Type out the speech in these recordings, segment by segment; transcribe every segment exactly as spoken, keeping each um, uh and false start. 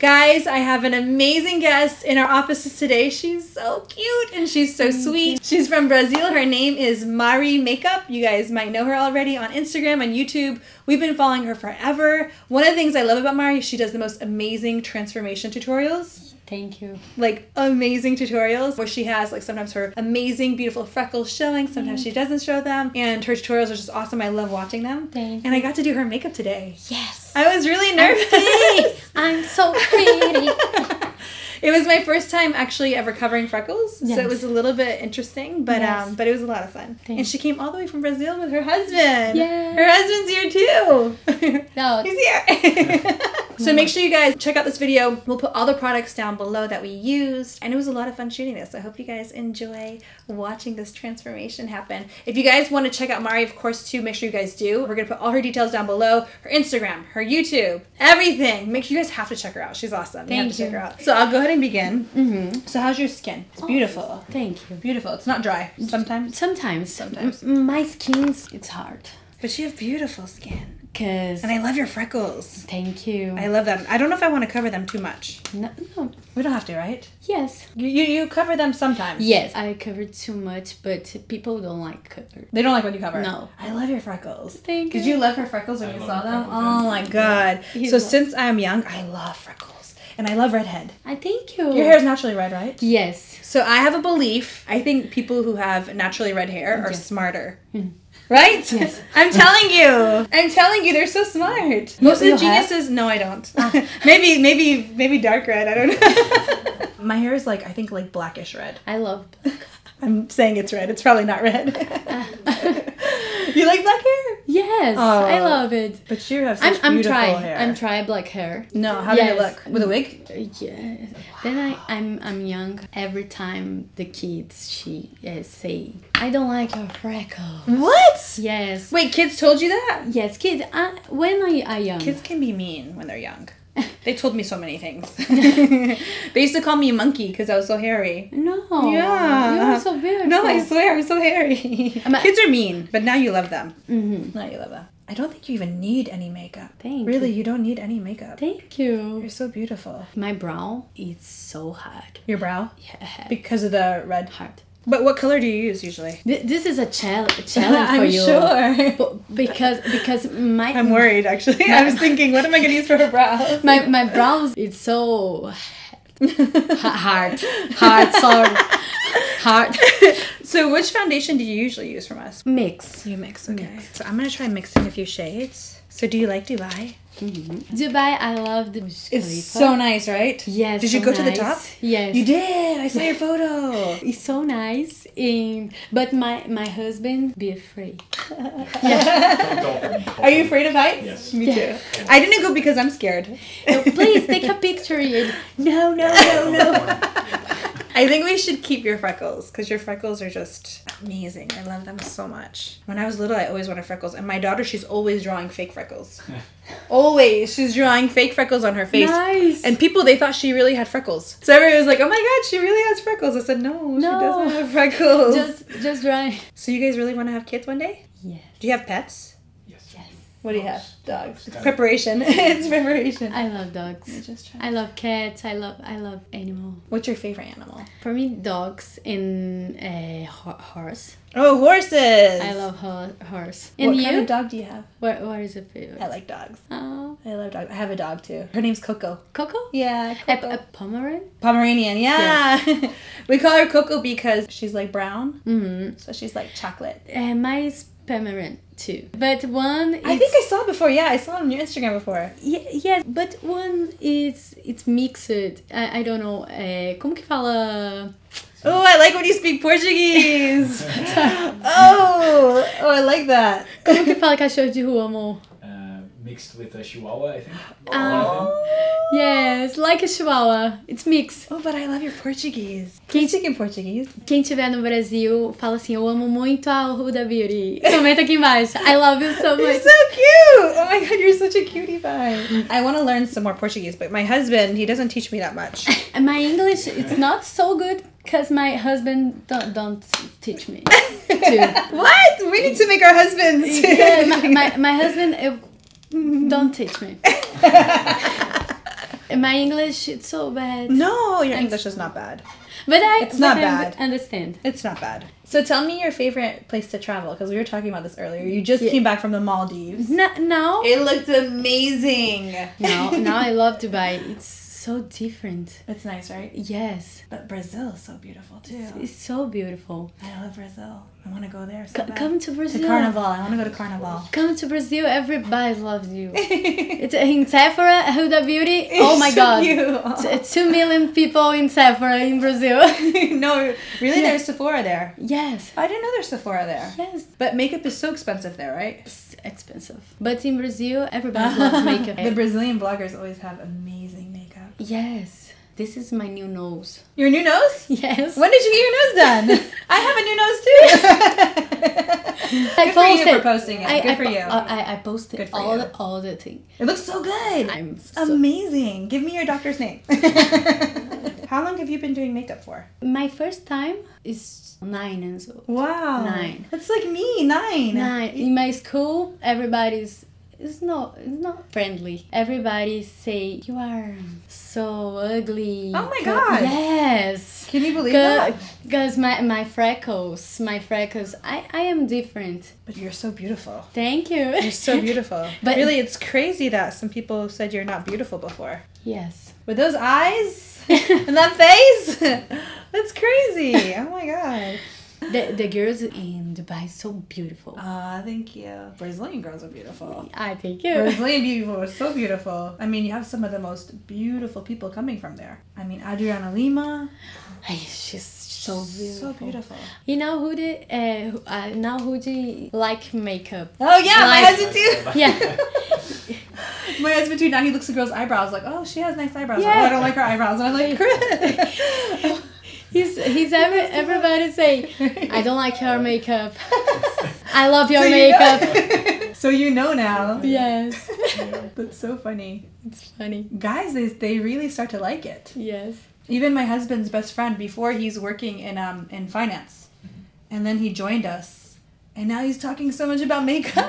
Guys, I have an amazing guest in our offices today. She's so cute and she's so sweet. She's from Brazil. Her name is Mari Makeup. You guys might know her already on Instagram and YouTube. We've been following her forever. One of the things I love about Mari is she does the most amazing transformation tutorials. Thank you. Like amazing tutorials where she has like sometimes her amazing beautiful freckles showing, sometimes mm. she doesn't show them, and her tutorials are just awesome. I love watching them. Thank and you. I got to do her makeup today. Yes. I was really nervous. I'm so pretty. It was my first time actually ever covering freckles, yes. so it was a little bit interesting, but yes. um, but it was a lot of fun. Thanks. And she came all the way from Brazil with her husband. Yeah, her husband's here too. No, he's here. So make sure you guys check out this video. We'll put all the products down below that we used, and it was a lot of fun shooting this. I hope you guys enjoy watching this transformation happen. If you guys want to check out Mari, of course, too, make sure you guys do. We're gonna put all her details down below: her Instagram, her YouTube, everything. Make sure you guys have to check her out. She's awesome. Thank you. Have to you. Check her out. So I'll go ahead and begin. Mm-hmm. So how's your skin? It's beautiful. Oh, thank you. Beautiful. It's not dry. Sometimes. Sometimes. Sometimes. M my skin's it's hard. But you have beautiful skin. Cause and I love your freckles. Thank you. I love them. I don't know if I want to cover them too much. No, no. We don't have to, right? Yes. You, you you cover them sometimes. Yes, I cover too much, but people don't like cover. They don't like when you cover. No. I love your freckles. Thank you. Did you love her freckles when I you saw them? Oh my God. Yeah. So since I'm young, I love freckles. And I love redhead. I thank you. Your hair is naturally red, right? Yes. So I have a belief. I think people who have naturally red hair are yes. smarter. Mm. Right? Yes. I'm telling you. I'm telling you, they're so smart. Most you of the geniuses... Have? No, I don't. Ah. maybe, maybe, maybe dark red. I don't know. My hair is like, I think like blackish red. I love black. I'm saying it's red. It's probably not red. You like black hair? Yes, oh, I love it. But you have such I'm, I'm beautiful try, hair. I'm try black hair. No, how yes. do you look? With a wig? Yes. Wow. Then I, I'm I'm young. Every time the kids, she yes, say, I don't like your freckles. What? Yes. Wait, kids told you that? Yes, kids. I, when I are young. Kids can be mean when they're young. They told me so many things. They used to call me a monkey because I was so hairy. No. Yeah. You're so beautiful. No, I swear, I'm so hairy. Kids are mean, but now you love them. Mm-hmm. Now you love them. I don't think you even need any makeup. Thank really, you. Really, you don't need any makeup. Thank you. You're so beautiful. My brow is so hard. Your brow? Yeah. Because of the red? Hard. But what color do you use usually? This is a challenge challenge for you. I'm sure. But because because my I'm worried actually. My, I was thinking, what am I gonna use for her brows? My my brows it's so hard, hard, sorry, hard. So which foundation do you usually use from us? Mix. You mix. Okay. Mix. So I'm gonna try mixing a few shades. So do you like Dubai? Mm-hmm. Dubai, I love the Burj Khalifa. It's so nice, right? Yes. Did you so go nice. To the top? Yes. You did. I saw your photo. It's so nice. In but my my husband be afraid. Yeah. Are you afraid of heights? Yes. Me yeah. too. I didn't go because I'm scared. No, please take a picture. No, no, no, no. I think we should keep your freckles because your freckles are just amazing. I love them so much. When I was little, I always wanted freckles. And my daughter, she's always drawing fake freckles. Always. She's drawing fake freckles on her face. Nice. And people, they thought she really had freckles. So everyone was like, oh my God, she really has freckles. I said, no, no. she doesn't have freckles. Just, just drawing. So you guys really want to have kids one day? Yes. Do you have pets? Yes. Yes. What dogs. Do you have? Dogs. It's preparation. It's preparation. I love dogs. Just I love cats. I love I love animal. What's your favorite animal? For me, dogs and a uh, ho horse. Oh, horses! I love ho horse. And what you? Kind of dog do you have? What What is your favorite? I like dogs. Oh, I love dogs. I have a dog too. Her name's Coco. Coco? Yeah. Coco. A, a Pomeranian. Pomeranian. Yeah. Yes. We call her Coco because she's like brown. Mm-hmm. So she's like chocolate. And uh, my. Permanent too, but one is, I think I saw before. Yeah, I saw it on your Instagram before. Yeah, yes, but one is it's mixed. I, I don't know. Uh, como que fala? Oh, I like when you speak Portuguese. oh, oh, I like that. Como que fala cachorro de rua, amor? Mixed with a chihuahua, I think. Oh. Yes, like a chihuahua. It's mixed. Oh, but I love your Portuguese. Quem speak in Portuguese? Quem estiver no Brasil, fala assim, eu amo muito a Huda Beauty. Comenta aqui embaixo. I love you so much. You're so cute. Oh my God, you're such a cutie pie. I want to learn some more Portuguese, but my husband, he doesn't teach me that much. My English, it's not so good. Because my husband don't, don't teach me to. What? We need to make our husbands. Yeah, my, my, my husband... It, don't teach me. My English, it's so bad. No, your I'm English is not bad. But I it's not bad. understand. It's not bad. So tell me your favorite place to travel, because we were talking about this earlier. You just yeah. came back from the Maldives. No, no. It looked amazing. No, now I love Dubai. It's so different. It's nice, right? Yes. But Brazil is so beautiful, too. It's, it's so beautiful. I love Brazil. I want to go there so C bad. Come to Brazil. To Carnival. I want to go to Carnival. Come to Brazil. Everybody loves you. It's in Sephora, Huda Beauty. It's oh my so God. It's two million people in Sephora in Brazil. No, really? Yeah. There's Sephora there? Yes. I didn't know there's Sephora there. Yes. But makeup is so expensive there, right? It's expensive. But in Brazil, everybody loves makeup. The Brazilian bloggers always have amazing makeup. Yes. This is my new nose. Your new nose? Yes. When did you get your nose done? I have a new nose too. Good I for posted. you for posting it. I, good I, for you. I, I posted all, you. all the thing. It looks so good. I'm so amazing. Give me your doctor's name. How long have you been doing makeup for? My first time is nine and so. Wow. Nine. That's like me, nine. Nine. In my school, everybody's... It's not, it's not friendly. Everybody say, you are so ugly. Oh my God. Yes. Can you believe that? Because my, my freckles, my freckles, I, I am different. But you're so beautiful. Thank you. You're so beautiful. But really, it's crazy that some people said you're not beautiful before. Yes. With those eyes and that face, that's crazy. Oh my God. The, the girls in Dubai are so beautiful. Ah, uh, thank you. Brazilian girls are beautiful. I thank you. Brazilian people are so beautiful. I mean, you have some of the most beautiful people coming from there. I mean, Adriana Lima. Ay, she's so beautiful. So beautiful. You know, Huda, uh, uh, now Huda like makeup. Oh, yeah, like, my husband too. Yeah. My husband too. Now he looks at girls' eyebrows like, oh, she has nice eyebrows. Yeah. Oh, I don't like her eyebrows. And I'm like, Chris. He's he's every, everybody saying, I don't like your makeup. I love your so makeup. You know. So you know now. Yes. That's so funny. It's funny. Guys, they, they really start to like it. Yes. Even my husband's best friend, before he's working in um in finance. And then he joined us. And now he's talking so much about makeup.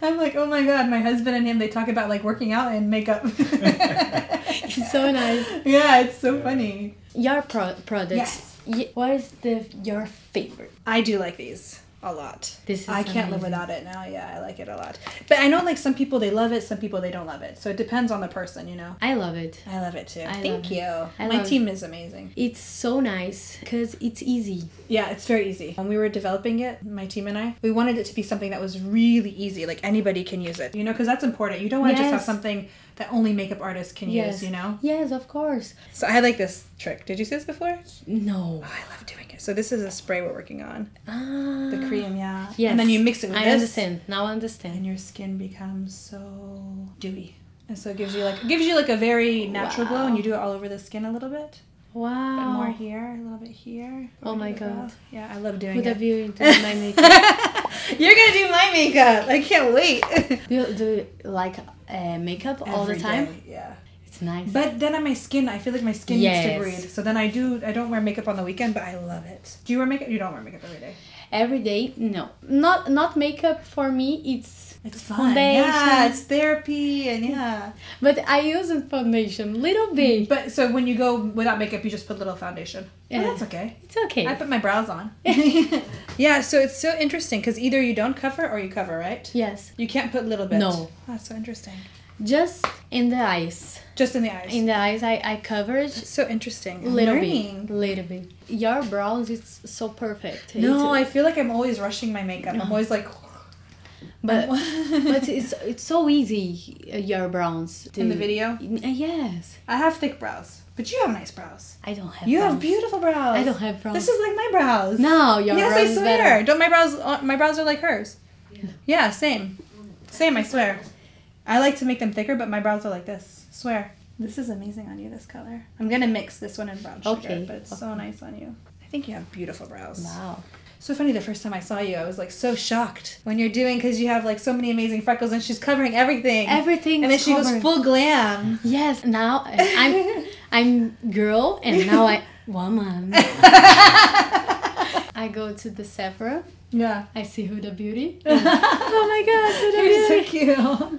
I'm like, oh my God, my husband and him, they talk about like working out and makeup. It's so nice. Yeah, it's so funny. Your pro products. Yes. What is the your favorite? I do like these a lot. This is I can't amazing. live without it now. Yeah, I like it a lot. But I know like some people they love it, some people they don't love it. So it depends on the person, you know. I love it. I love it too. I Thank you. I My team it. is amazing. It's so nice because it's easy. Yeah, it's very easy. When we were developing it, my team and I, we wanted it to be something that was really easy. Like anybody can use it, you know, because that's important. You don't want to yes. just have something that only makeup artists can yes. use, you know? Yes, of course. So I like this trick. Did you see this before? No. Oh, I love doing it. So this is a spray we're working on. Ah. The cream, yeah. Yes. And then you mix it with I this. I understand. Now I understand. And your skin becomes so dewy. And so it gives you like, it gives you like a very natural wow. glow, and you do it all over the skin a little bit. Wow. But more here, a little bit here. Oh my God. Off. Yeah, I love doing Huda it. Huda Beauty doing my makeup. You're going to do my makeup. I can't wait. Do you do like uh, makeup Every all the time? Day, yeah. It's nice. But then on my skin, I feel like my skin yes. needs to breathe. So then I do, I don't wear makeup on the weekend, but I love it. Do you wear makeup? You don't wear makeup every day. Every day, no. Not not makeup for me, it's It's fun. Foundation. Yeah, it's therapy and yeah. But I use a foundation, little bit. But so when you go without makeup, you just put little foundation. Yeah. Oh, that's okay. It's okay. I put my brows on. Yeah, so it's so interesting because either you don't cover or you cover, right? Yes. You can't put little bit. No. Oh, that's so interesting. Just in the eyes. Just in the eyes. In the eyes, I, I covered. That's so interesting. I'm little learning. bit. Little bit. Your brows, it's so perfect. No, it's, I feel like I'm always rushing my makeup. No. I'm always like... But but it's it's so easy, your brows. To, in the video? Yes. I have thick brows. But you have nice brows. I don't have you brows. You have beautiful brows. I don't have brows. This is like my brows. No, your yes, brows Yes, I swear. Better. Don't my brows, my brows are like hers. Yeah. Yeah, same. Same, I swear. I like to make them thicker, but my brows are like this. Swear. This is amazing on you, this color. I'm going to mix this one in brown sugar, okay. but it's okay. so nice on you. I think you have beautiful brows. Wow. So funny, the first time I saw you, I was like so shocked when you're doing, because you have like so many amazing freckles and she's covering everything. Everything. And then she covered. goes full glam. Yes, now I'm I'm girl and now I woman. I go to the Sephora. Yeah. I see Huda Beauty. Oh my God, Huda Beauty. You're so cute.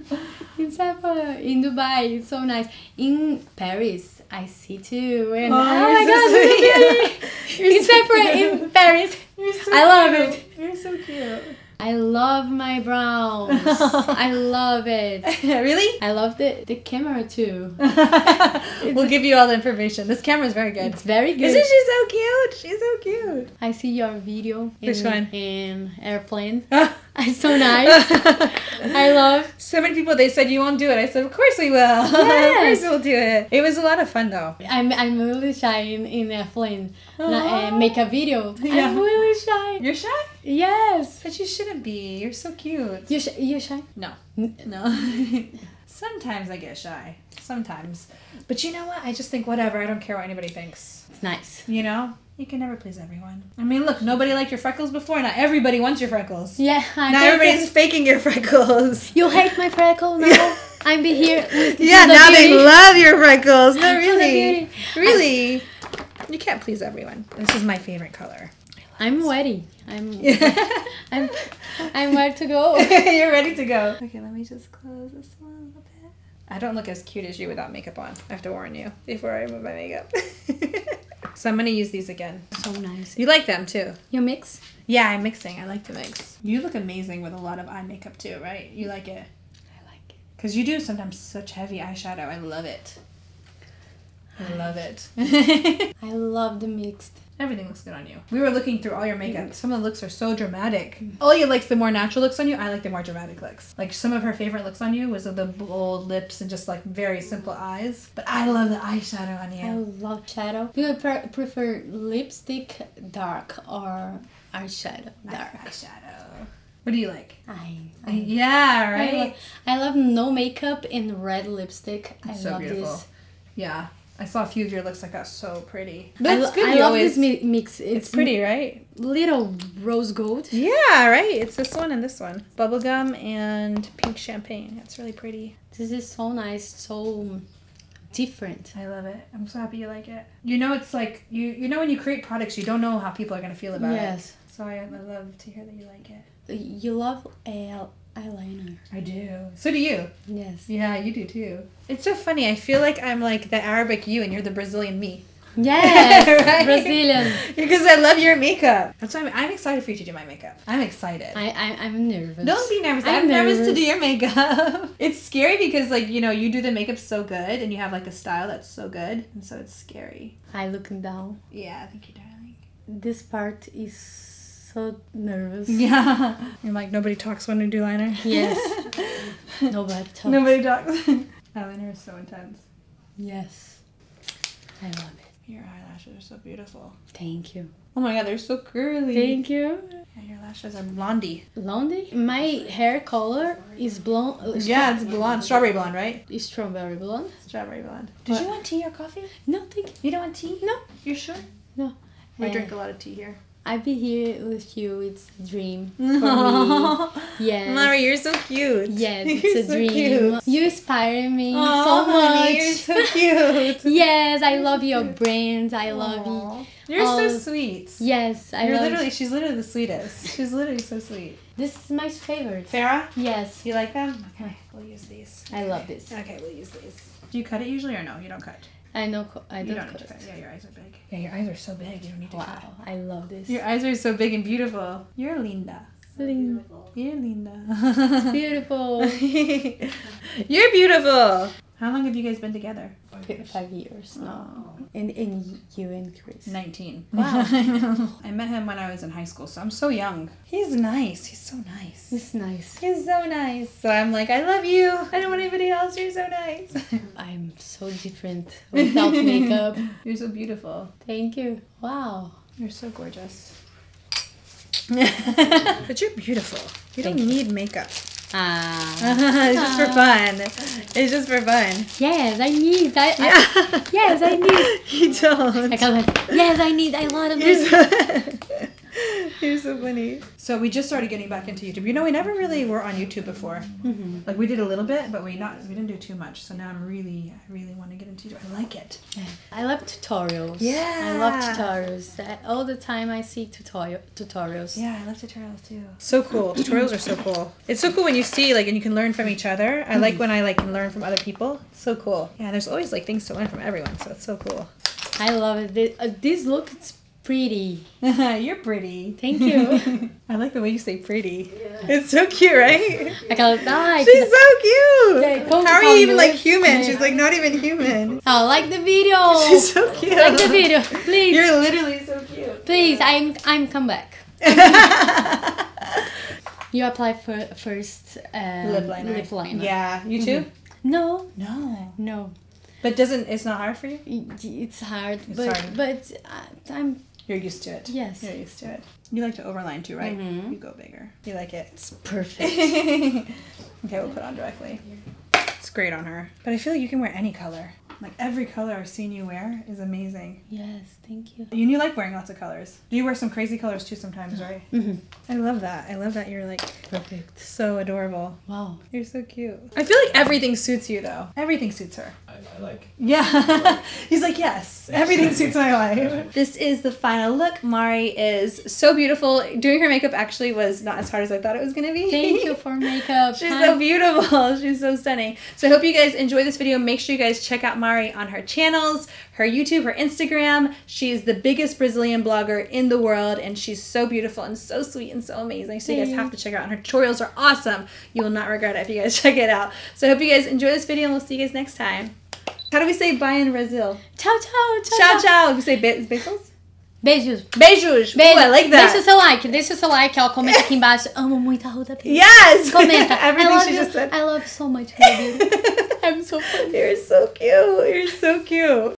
in Sephora, in Dubai, it's so nice. In Paris, I see too. And oh, oh my so god, so you're in Sephora, in Paris. You're so I love cute. it. You're so cute. I love my brows. I love it. Really? I love the, the camera too. We'll give you all the information. This camera is very good. It's very good. Isn't she so cute? She's so cute. I see your video. Which in, one? In airplane. It's so nice. I love. So many people, they said you won't do it. I said, of course we will. Yes. Of course we'll do it. It was a lot of fun though. I'm, I'm really shy in, in airplane. Uh, make a video. Yeah. I'm really shy. You're shy? Yes. But you shouldn't be. You're so cute. You're, sh you're shy? No. No. Sometimes I get shy. Sometimes. But you know what? I just think whatever. I don't care what anybody thinks. It's nice. You know? You can never please everyone. I mean, look, nobody liked your freckles before. Not everybody wants your freckles. Yeah. I now everybody's it. faking your freckles. You hate my freckles now? I'm be here with Yeah, Huda now Beauty. They love your freckles. No, really. Really. You can't please everyone. This is my favorite color. I'm ready. I'm, I'm, I'm ready to go. You're ready to go. Okay, let me just close this one a little bit. I don't look as cute as you without makeup on. I have to warn you before I remove my makeup. So I'm going to use these again. So nice. You like them too. You mix? Yeah, I'm mixing. I like to mix. You look amazing with a lot of eye makeup too, right? You like it? I like it. Because you do sometimes such heavy eyeshadow. I love it. I love it. I love the mixed. Everything looks good on you. We were looking through all your makeup. Some of the looks are so dramatic. Olya likes the more natural looks on you. I like the more dramatic looks. Like some of her favorite looks on you was the bold lips and just like very simple eyes. But I love the eyeshadow on you. I love shadow. Do you pre prefer lipstick dark or eyeshadow dark? Eyeshadow. What do you like? I, I yeah, right? I love, I love no makeup and red lipstick. I so love beautiful. this. Yeah. I saw a few of your looks like that. So pretty. But it's good. I, I love always, this mi mix. It's, it's pretty, right? Little rose gold. Yeah, right. It's this one and this one. Bubblegum and pink champagne. That's really pretty. This is so nice. So different. I love it. I'm so happy you like it. You know, it's like, you, you know when you create products, you don't know how people are going to feel about yes. it. Yes. So I, I love to hear that you like it. You love a... eyeliner. I do. So do you. Yes. Yeah, you do too. It's so funny. I feel like I'm like the Arabic you and you're the Brazilian me. Yes. Right? Brazilian. Because I love your makeup. That's why I'm, I'm excited for you to do my makeup. I'm excited. I, I, I'm nervous. Don't be nervous. I'm, I'm nervous. nervous to do your makeup. It's scary because like, you know, you do the makeup so good and you have like a style that's so good. And so it's scary. I looking down. Yeah, thank you, darling. This part is... so nervous. Yeah. You're like, nobody talks when we do liner? Yes. Nobody talks. Nobody talks. Eyeliner is so intense. Yes. I love it. Your eyelashes are so beautiful. Thank you. Oh my god, they're so curly. Thank you. Yeah, your lashes are blondie. Blondie? My hair color is blonde. Uh, yeah, it's blonde. Strawberry blonde, right? It's strawberry blonde. Strawberry blonde. Did what? You want tea or coffee? No, thank you. You don't want tea? No. You're sure? No. I uh, drink a lot of tea here. I'll be here with you. It's a dream for me. Yes. Mari, you're so cute. Yes, it's you're a so dream. Cute. You inspire me Aww, so much. Honey, you're so cute. Yes, I love your brands. I love Aww. you. You're all... so sweet. Yes, I you're love literally. You. She's literally the sweetest. She's literally so sweet. This is my favorite. Farah? Yes. You like them? Okay, we'll use these. I love this. Okay, we'll use these. Do you cut it usually or no? You don't cut? I know. I don't, you don't need to cut. Yeah, your eyes are big. Yeah, your eyes are so big. You don't need to wow, cut. Wow, I love this. Your eyes are so big and beautiful. You're Linda. So Linda. Beautiful. You're Linda. It's beautiful. You're beautiful. How long have you guys been together? Five years. Five years no. Oh. And, and you and Chris? nineteen. Wow. I met him when I was in high school, so I'm so young. He's nice. He's so nice. He's nice. He's so nice. So I'm like, I love you. I don't want anybody else. You're so nice. I'm so different without makeup. You're so beautiful. Thank you. Wow. You're so gorgeous. But you're beautiful. You Thank don't need you. makeup. Ah, it's just for fun. It's just for fun. Yes, I need. I, I yes, I need. You don't. I can't. Yes, I need. I love it. You're so funny. So we just started getting back into YouTube. You know, we never really were on YouTube before. Mm-hmm. Like we did a little bit, but we not we didn't do too much. So now I'm really, I really want to get into YouTube. I like it. I love tutorials. Yeah. I love tutorials. All the time I see tutorial tutorials. Yeah, I love tutorials too. So cool. Tutorials are so cool. It's so cool when you see like, and you can learn from each other. I mm-hmm. like when I like can learn from other people. It's so cool. Yeah, there's always like things to learn from everyone. So it's so cool. I love it. This, uh, this look, it's pretty. You're pretty. Thank you. I like the way you say pretty. Yeah. It's so cute, right? I gotta die. She's so cute. How are you even like human? She's like not even human. Oh, like the video. She's so cute. Like the video, please. You're literally so cute. Please, I'm I'm come back. You apply for first um, lip liner. Lip liner. Yeah. You too? Mm-hmm. No. No. No. But doesn't it's not hard for you? It's hard, it's but hard. but uh, I'm. You're used to it. Yes, you're used to it. You like to overline too, right? Mm-hmm. You go bigger. You like it. It's perfect. Okay, we'll put it on directly. It's great on her. But I feel like you can wear any color. Like every color I've seen you wear is amazing. Yes, thank you. And you like wearing lots of colors. Do you wear some crazy colors too sometimes, right? Mm-hmm. I love that. I love that you're like perfect. So adorable. Wow. You're so cute. I feel like everything suits you though. Everything suits her. I, I like. Yeah. He's like, yes, everything suits my life. This is the final look. Mari is so beautiful. Doing her makeup actually was not as hard as I thought it was going to be. Thank you for makeup. She's Hi. so beautiful. She's so stunning. So I hope you guys enjoy this video. Make sure you guys check out Mari on her channels, her YouTube, her Instagram. She's the biggest Brazilian blogger in the world, and she's so beautiful and so sweet and so amazing. So you guys have to check her out. And her tutorials are awesome. You will not regret it if you guys check it out. So I hope you guys enjoy this video, and we'll see you guys next time. How do we say bye in Brazil? Ciao, ciao, ciao. Ciao, ciao. We say be beijos? Beijos. Beijos. Beijos. Ooh, I like that. Deixa o seu like. Deixa o seu like. Ó, comenta aqui embaixo. Amo muito a Huda Beauty. Yes. Comenta. Everything she you. just said. I love you so much, Huda Beauty. I'm so funny. You're so cute. You're so cute.